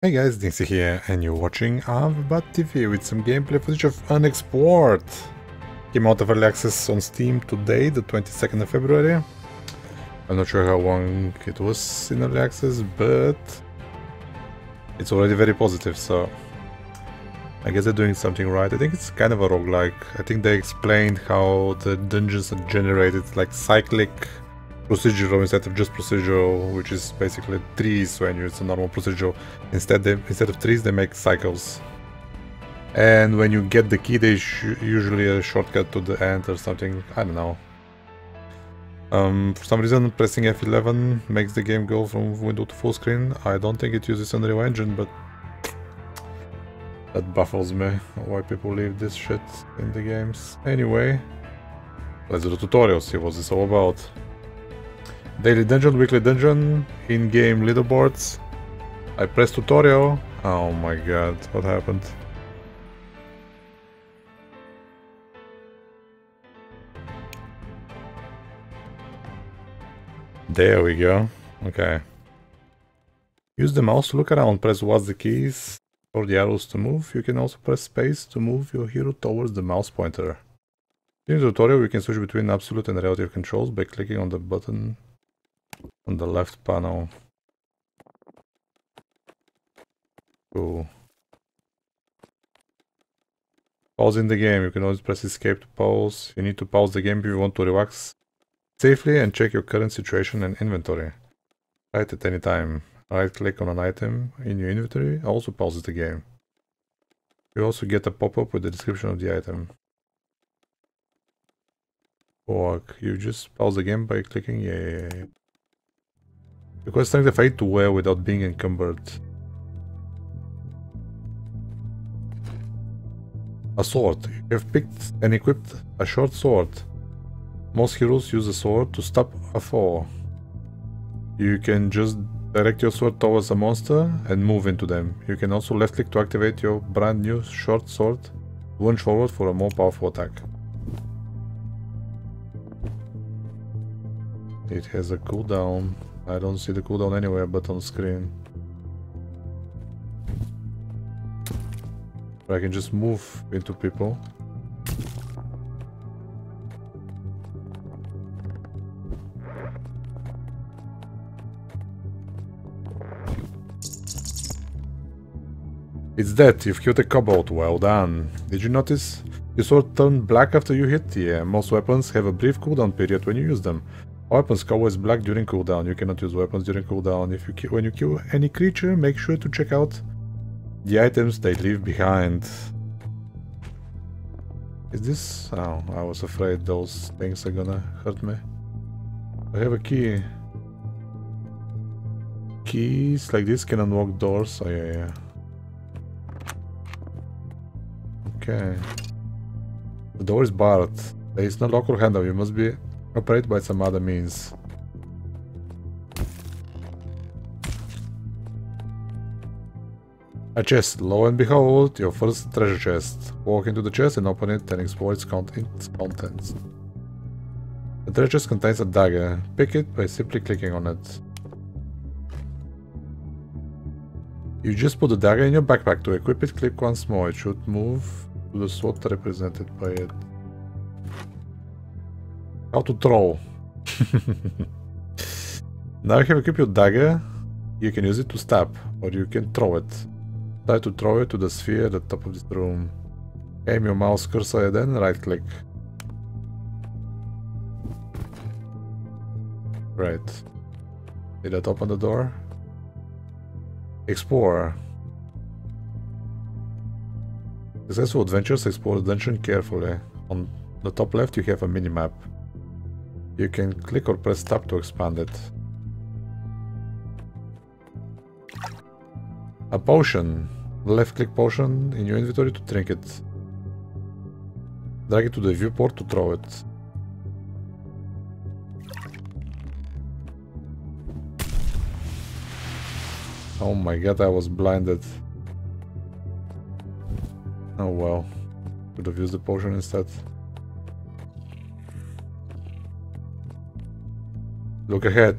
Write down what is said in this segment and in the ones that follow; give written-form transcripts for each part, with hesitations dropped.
Hey guys, Dingsy here, and you're watching AveBatTV with some gameplay footage of Unexplored. Came out of early access on Steam today, the 22nd of February. I'm not sure how long it was in early access, but it's already very positive, so I guess they're doing something right. I think it's kind of a roguelike. I think they explained how the dungeons are generated, like cyclic procedural instead of just procedural, which is basically trees when you use a normal procedural. Instead of trees, they make cycles. And when you get the key, they usually a shortcut to the end or something. I don't know. For some reason, pressing F11 makes the game go from window to full screen. I don't think it uses Unreal Engine, but that baffles me. Why people leave this shit in the games? Anyway, let's do the tutorial, see what this all about. Daily Dungeon, Weekly Dungeon, in-game leaderboards. I pressed tutorial. Oh my god, what happened? There we go. Okay. Use the mouse to look around. Press what's the keys or the arrows to move. You can also press space to move your hero towards the mouse pointer. In the tutorial, we can switch between absolute and relative controls by clicking on the button on the left panel. Cool. Pausing the game. You can always press escape to pause. You need to pause the game if you want to relax safely and check your current situation and inventory. Right at any time. Right click on an item in your inventory also pauses the game. You also get a pop-up with the description of the item. Fuck, you just pause the game by clicking yeah. Request strength of 8 to wear without being encumbered. A sword. You have picked and equipped a short sword. Most heroes use a sword to stop a foe. You can just direct your sword towards a monster and move into them. You can also left click to activate your brand new short sword. Launch forward for a more powerful attack. It has a cooldown. I don't see the cooldown anywhere but on screen. But I can just move into people. It's dead. You've killed a kobold. Well done. Did you notice? Your sword turned black after you hit? Yeah. Most weapons have a brief cooldown period when you use them. Weapons go as black during cooldown. You cannot use weapons during cooldown. When you kill any creature, make sure to check out the items they leave behind. Is this... Oh, I was afraid those things are gonna hurt me. I have a key. Keys like this can unlock doors. Oh, yeah. Okay. The door is barred. There is no lock or handle. You must be... operate by some other means. A chest. Lo and behold, your first treasure chest. Walk into the chest and open it and explore its contents. The treasure chest contains a dagger. Pick it by simply clicking on it. You just put the dagger in your backpack. To equip it, click once more. It should move to the sword represented by it. How to throw. Now you have equipped your dagger. You can use it to stab, or you can throw it. Try to throw it to the sphere at the top of this room. Aim your mouse cursor and then right click. Right. Did that open the door? Explore. Successful adventures explore the dungeon carefully. On the top left you have a minimap. You can click or press tab to expand it. A potion. Left click potion in your inventory to drink it. Drag it to the viewport to throw it. Oh my god, I was blinded. Oh well. Could have used the potion instead. Look ahead.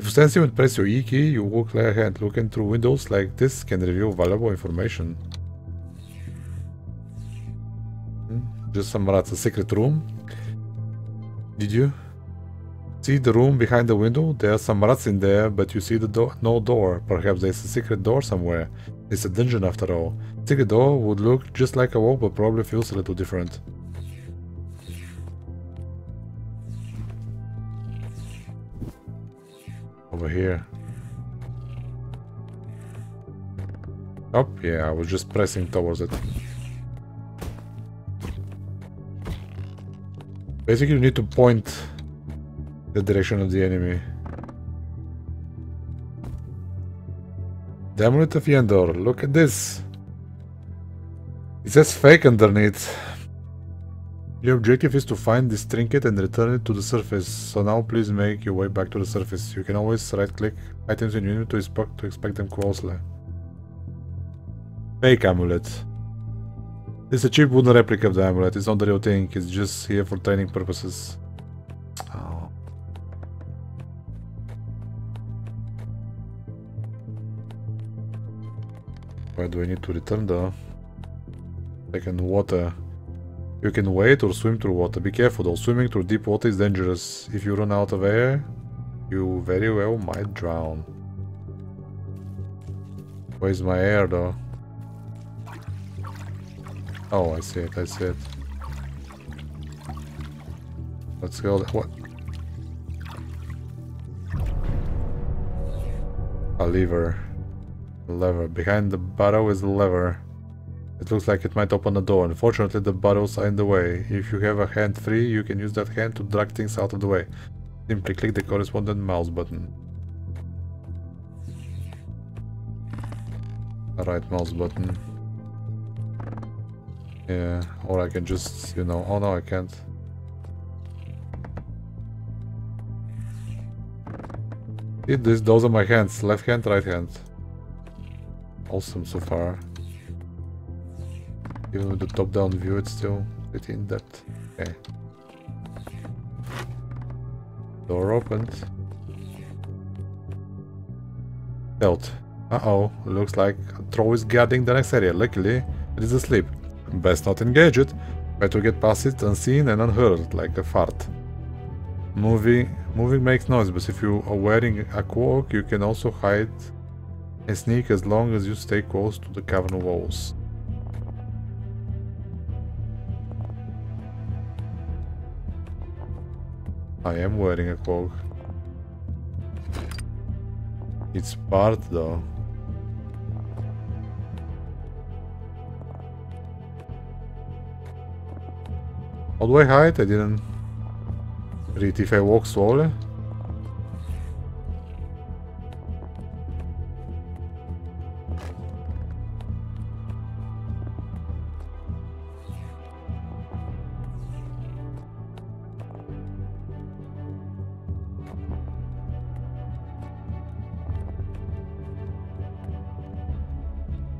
If you sense him and press your E key, you walk like a hand. Looking through windows like this can reveal valuable information. Just some rats. A secret room. Did you see the room behind the window? There are some rats in there, but you see the no door. Perhaps there's a secret door somewhere. It's a dungeon after all. Secret door would look just like a wall, but probably feels a little different. Over here. Oh, yeah, I was just pressing towards it. Basically, you need to point the direction of the enemy. The Amulet of Yendor, look at this! It says fake underneath. Your objective is to find this trinket and return it to the surface, so now please make your way back to the surface. You can always right-click items in your inventory to inspect them closely. Fake amulet. It's a cheap wooden replica of the amulet, it's not the real thing, it's just here for training purposes. Oh. Where do I need to return though? Second, water. You can wait or swim through water. Be careful though, swimming through deep water is dangerous. If you run out of air, you very well might drown. Where's my air though? Oh, I see it, I see it. Let's go. What? A lever. A lever. Behind the barrel is a lever. It looks like it might open a door. Unfortunately, the barrels are in the way. If you have a hand free, you can use that hand to drag things out of the way. Simply click the corresponding mouse button. Right mouse button. Yeah, or I can just, you know... Oh no, I can't. See, those are my hands. Left hand, right hand. Awesome so far. Even with the top-down view, it's still pretty in-depth. Okay. Door opened. Belt. Uh-oh. Looks like Troll is guarding the next area. Luckily, it is asleep. Best not engage it. Try to get past it unseen and unheard, like a fart. Moving makes noise, but if you are wearing a cloak, you can also hide and sneak as long as you stay close to the cavern walls. I am wearing a cloak. It's part though. How do I hide? I didn't read if I walk slowly.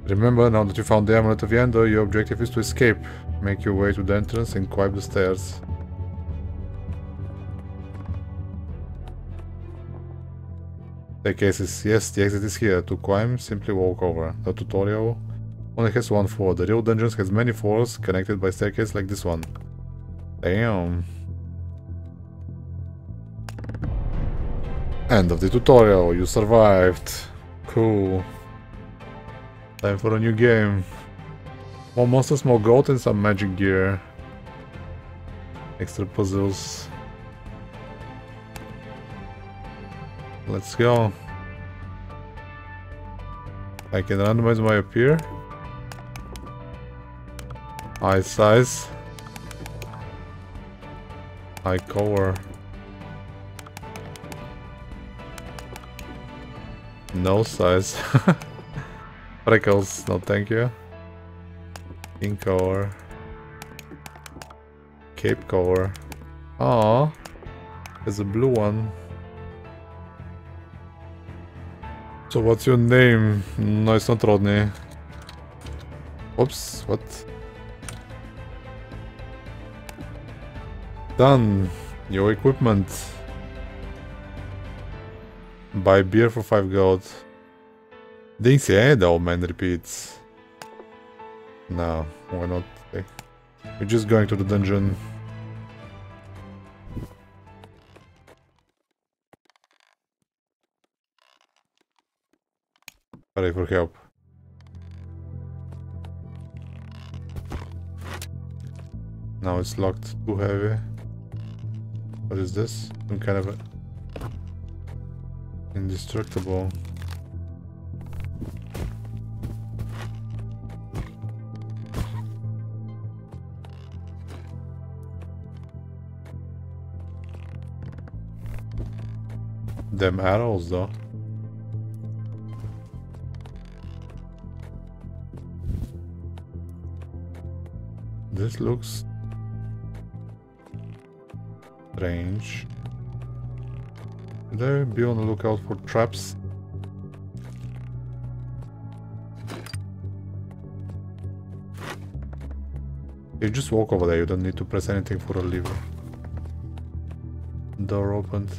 Remember, now that you found the Amulet of Yendor, your objective is to escape. Make your way to the entrance and climb the stairs. The case is, yes, the exit is here. To climb, simply walk over. The tutorial only has one floor. The real dungeon has many floors connected by staircase like this one. Damn. End of the tutorial. You survived. Cool. Time for a new game. More monsters, more gold and some magic gear. Extra puzzles. Let's go. I can randomize my appear. Eye size. Eye color. Nose size. Freckles, no thank you. Skin color. Cape color. Aww. There's a blue one. So what's your name? No, it's not Rodney. Oops, what? Done. Your equipment. Buy beer for 5 gold. Didn't see any old man repeats. No, why not? Okay. We're just going to the dungeon. Sorry for help. Now it's locked. Too heavy. What is this? Some kind of a... indestructible. Them arrows though. This looks... strange. There, be on the lookout for traps. You just walk over there, you don't need to press anything for a lever. Door opened.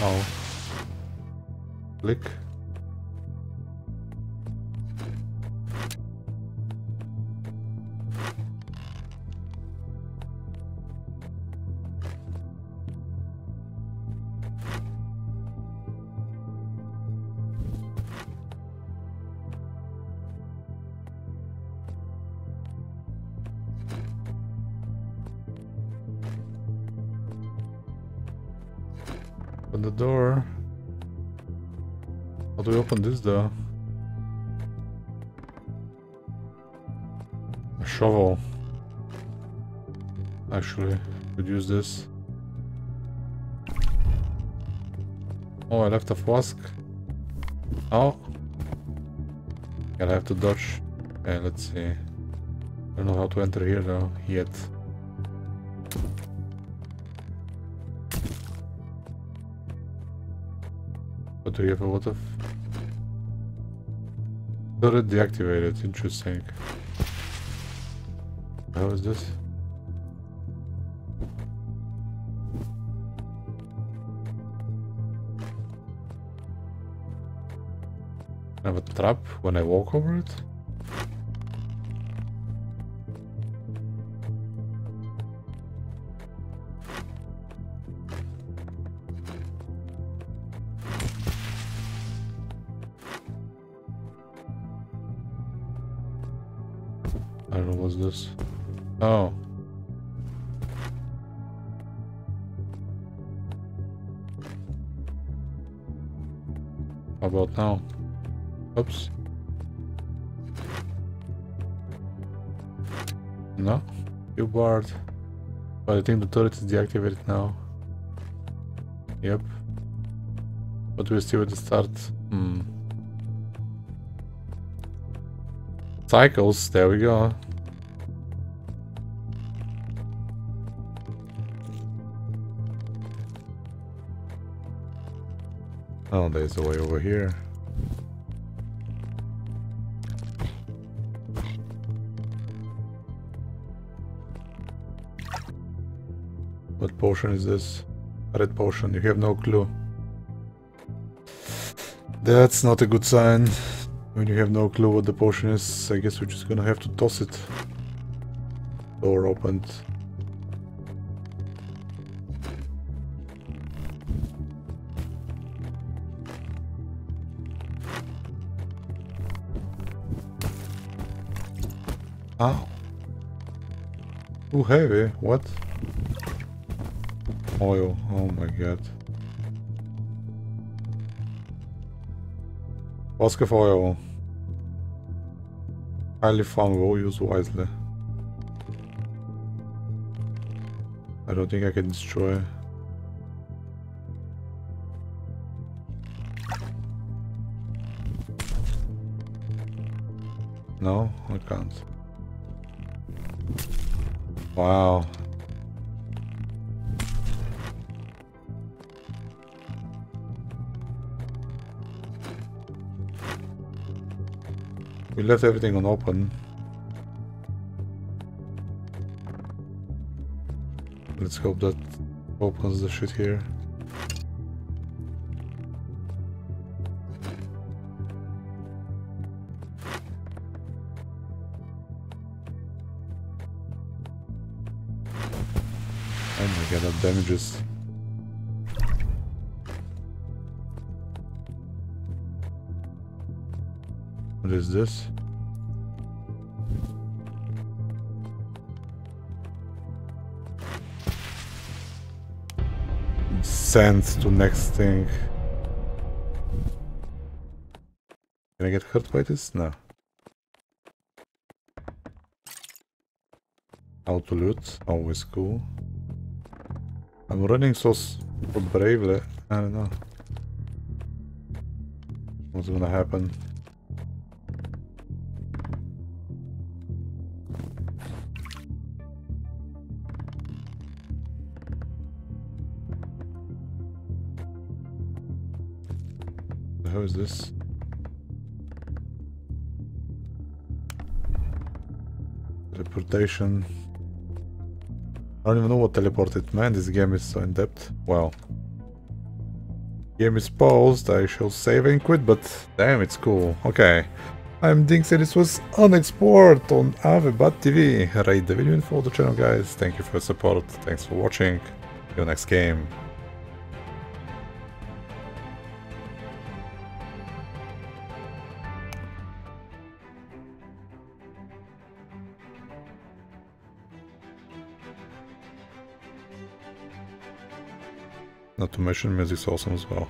Oh. Click. The door. How do we open this though? A shovel. Actually, could use this. Oh, I left a flask. Oh, I'll have to dodge. Okay, let's see. I don't know how to enter here though yet. Do you have a lot of... got it deactivated, interesting. How is this? I have a trap when I walk over it? Oh. How about now? Oops. No? You barred. But I think the turret is deactivated now. Yep. But we're still at the start. Hmm. Cycles, there we go. Oh, there's a way over here. What potion is this? Red potion, you have no clue. That's not a good sign. When you have no clue what the potion is, I guess we're just gonna have to toss it. Door opened. Ow. Too heavy, what? Oil, oh my god. Flask of oil. Highly flammable, use wisely. I don't think I can destroy. No, I can't. Wow. We left everything on open. Let's hope that opens the shit here. Oh my god, that damages. What is this? Send to next thing. Can I get hurt by this? No. How to loot? Always cool. I'm running so bravely. I don't know what's gonna happen. How is this? Teleportation. I don't even know what teleported, man. This game is so in depth. Wow. Game is paused. I shall save and quit, but damn, it's cool. Okay. I'm Dings and this was Unexplored on AveBatTV. Rate the video and follow the channel, guys. Thank you for your support. Thanks for watching. See you next game. Not to mention music's awesome as well.